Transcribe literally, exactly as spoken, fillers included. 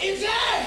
Exactly.